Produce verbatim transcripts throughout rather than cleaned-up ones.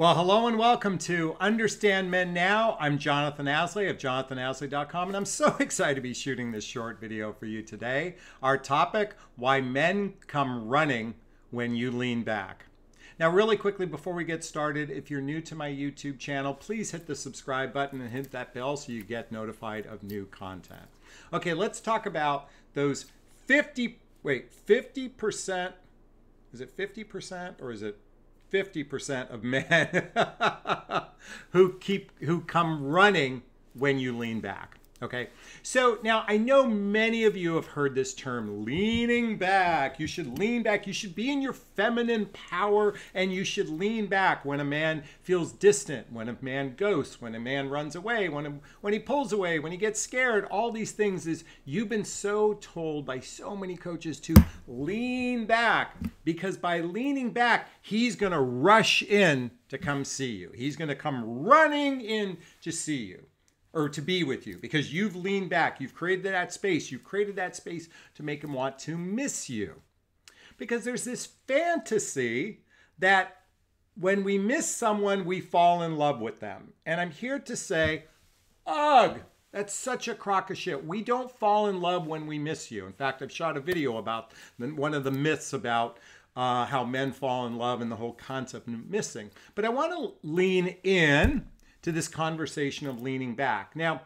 Well, hello and welcome to Understand Men Now. I'm Jonathan Aslay of jonathan aslay dot com, and I'm so excited to be shooting this short video for you today. Our topic, why men come running when you lean back. Now, really quickly, before we get started, if you're new to my YouTube channel, please hit the subscribe button and hit that bell so you get notified of new content. Okay, let's talk about those fifty, wait, fifty percent, is it fifty percent or is it fifty percent of men who keep who come running when you lean back. Okay, so now I know many of you have heard this term, leaning back. You should lean back. You should be in your feminine power and you should lean back when a man feels distant, when a man ghosts, when a man runs away, when, a, when he pulls away, when he gets scared. All these things is you've been so told by so many coaches to lean back, because by leaning back, he's going to rush in to come see you. He's going to come running in to see you, or to be with you, because you've leaned back. You've created that space. You've created that space to make him want to miss you. Because there's this fantasy that when we miss someone, we fall in love with them. And I'm here to say, ugh, that's such a crock of shit. We don't fall in love when we miss you. In fact, I've shot a video about one of the myths about uh, how men fall in love and the whole concept of missing. But I want to lean in to this conversation of leaning back. Now,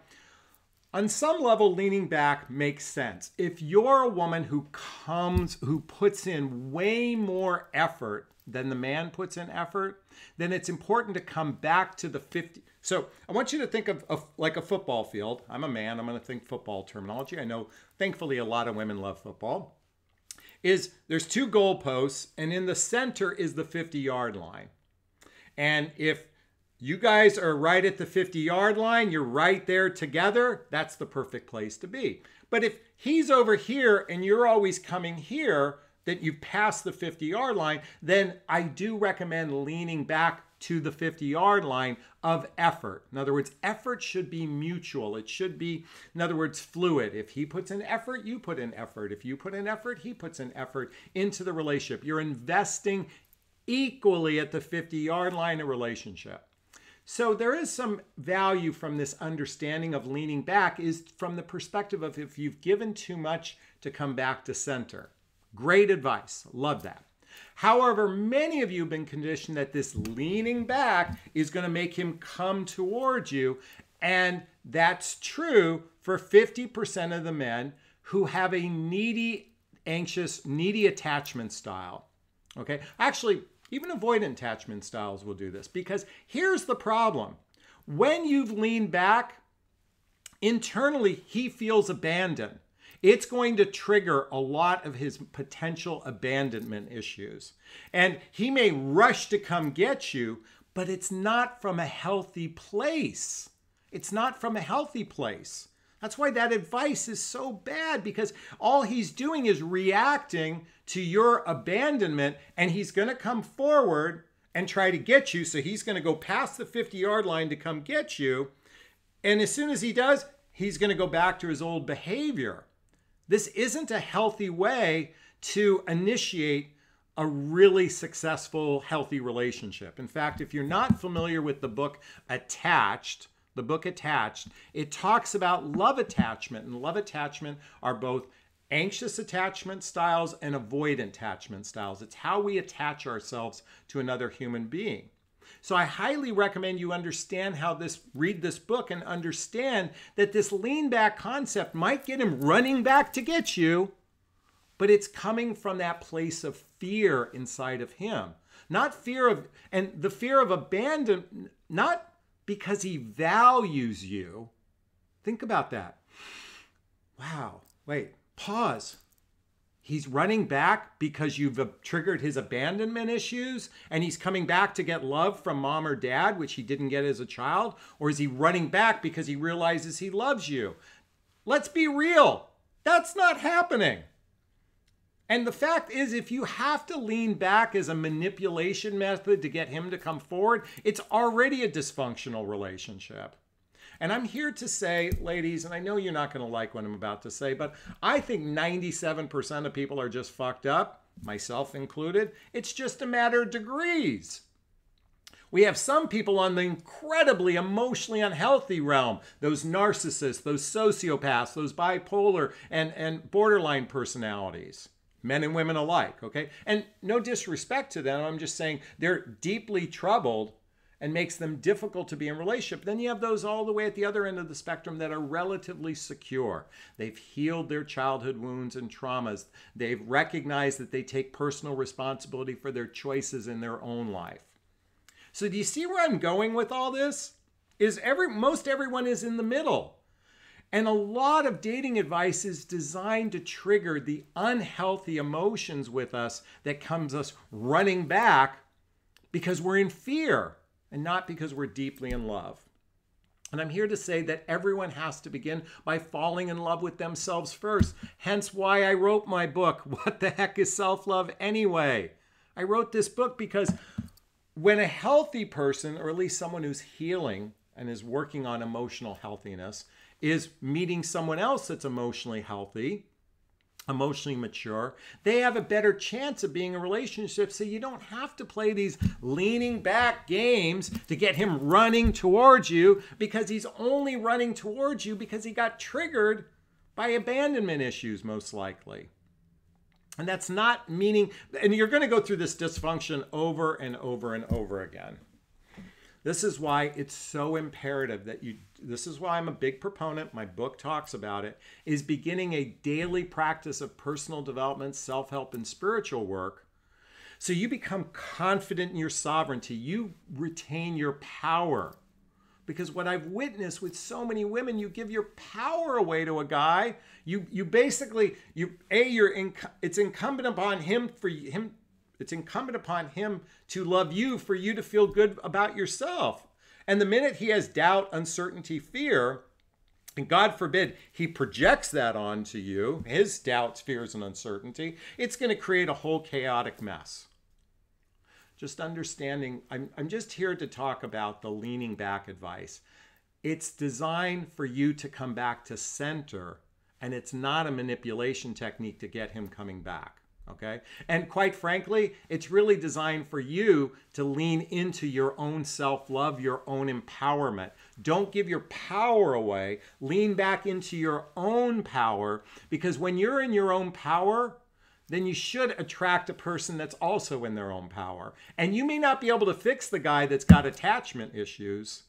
on some level, leaning back makes sense. If you're a woman who comes, who puts in way more effort than the man puts in effort, then it's important to come back to the fifty. So I want you to think of, of like a football field. I'm a man, I'm gonna think football terminology. I know, thankfully, a lot of women love football. Is there's two goalposts, and in the center is the fifty yard line. And if you guys are right at the fifty yard line. You're right there together. That's the perfect place to be. But if he's over here and you're always coming here, that you pass the fifty yard line, then I do recommend leaning back to the fifty yard line of effort. In other words, effort should be mutual. It should be, in other words, fluid. If he puts in effort, you put in effort. If you put in effort, he puts in effort into the relationship. You're investing equally at the fifty yard line of relationship. So there is some value from this understanding of leaning back is from the perspective of if you've given too much to come back to center. Great advice. Love that. However, many of you have been conditioned that this leaning back is going to make him come towards you. And that's true for fifty percent of the men who have a needy, anxious, needy attachment style. Okay, actually, even avoidant attachment styles will do this, because here's the problem. When you've leaned back, internally he feels abandoned. It's going to trigger a lot of his potential abandonment issues. And he may rush to come get you, but it's not from a healthy place. It's not from a healthy place. That's why that advice is so bad, because all he's doing is reacting to your abandonment, and he's going to come forward and try to get you. So he's going to go past the fifty yard line to come get you. And as soon as he does, he's going to go back to his old behavior. This isn't a healthy way to initiate a really successful, healthy relationship. In fact, if you're not familiar with the book Attached, the book Attached, it talks about love attachment, and love attachment are both anxious attachment styles and avoidant attachment styles. It's how we attach ourselves to another human being. So I highly recommend you understand how this, read this book and understand that this lean back concept might get him running back to get you, but it's coming from that place of fear inside of him. Not fear of, and the fear of abandon, not because he values you. Think about that. Wow, wait, pause. He's running back because you've triggered his abandonment issues, and he's coming back to get love from mom or dad, which he didn't get as a child? Or is he running back because he realizes he loves you? Let's be real. That's not happening. And the fact is, if you have to lean back as a manipulation method to get him to come forward, it's already a dysfunctional relationship. And I'm here to say, ladies, and I know you're not going to like what I'm about to say, but I think ninety-seven percent of people are just fucked up, myself included. It's just a matter of degrees. We have some people on the incredibly emotionally unhealthy realm, those narcissists, those sociopaths, those bipolar and, and borderline personalities, men and women alike, okay? And no disrespect to them, I'm just saying they're deeply troubled and makes them difficult to be in relationship. Then you have those all the way at the other end of the spectrum that are relatively secure. They've healed their childhood wounds and traumas. They've recognized that they take personal responsibility for their choices in their own life. So do you see where I'm going with all this? Is every, most everyone is in the middle. And a lot of dating advice is designed to trigger the unhealthy emotions with us that comes us running back because we're in fear, and not because we're deeply in love. And I'm here to say that everyone has to begin by falling in love with themselves first. Hence why I wrote my book, What the Heck is Self-Love Anyway? I wrote this book because when a healthy person, or at least someone who's healing and is working on emotional healthiness, is meeting someone else that's emotionally healthy, emotionally mature, they have a better chance of being in a relationship. So you don't have to play these leaning back games to get him running towards you, because he's only running towards you because he got triggered by abandonment issues, most likely. And that's not meaning, and you're going to go through this dysfunction over and over and over again. This is why it's so imperative that you, this is why I'm a big proponent, my book talks about it, is beginning a daily practice of personal development, self-help, and spiritual work. So you become confident in your sovereignty. You retain your power. Because what I've witnessed with so many women, you give your power away to a guy. You, you basically, you, A, you're in, it's incumbent upon him for him It's incumbent upon him to love you for you to feel good about yourself. And the minute he has doubt, uncertainty, fear, and God forbid he projects that onto you, his doubts, fears, and uncertainty, it's going to create a whole chaotic mess. Just understanding, I'm, I'm just here to talk about the leaning back advice. It's designed for you to come back to center, and it's not a manipulation technique to get him coming back. Okay. And quite frankly, it's really designed for you to lean into your own self-love, your own empowerment. Don't give your power away. Lean back into your own power, because when you're in your own power, then you should attract a person that's also in their own power. And you may not be able to fix the guy that's got attachment issues,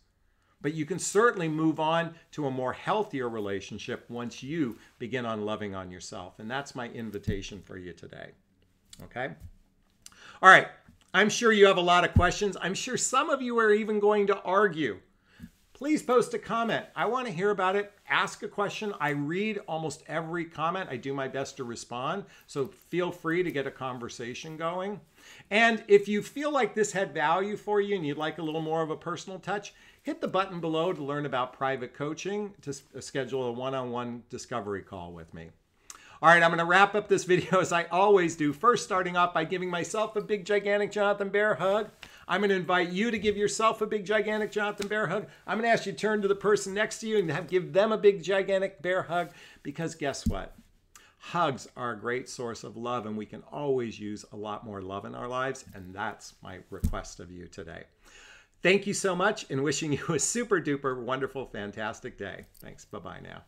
but you can certainly move on to a more healthier relationship once you begin on loving on yourself. And that's my invitation for you today. Okay? All right. I'm sure you have a lot of questions. I'm sure some of you are even going to argue. Please post a comment. I want to hear about it. Ask a question. I read almost every comment. I do my best to respond. So feel free to get a conversation going. And if you feel like this had value for you and you'd like a little more of a personal touch, hit the button below to learn about private coaching, to schedule a one-on-one discovery call with me. All right, I'm going to wrap up this video as I always do. First, starting off by giving myself a big, gigantic Jonathan Bear hug. I'm going to invite you to give yourself a big, gigantic Jonathan Bear hug. I'm going to ask you to turn to the person next to you and have, give them a big, gigantic bear hug, because guess what? Hugs are a great source of love, and we can always use a lot more love in our lives, and that's my request of you today. Thank you so much, and wishing you a super duper wonderful, fantastic day. Thanks. Bye-bye now.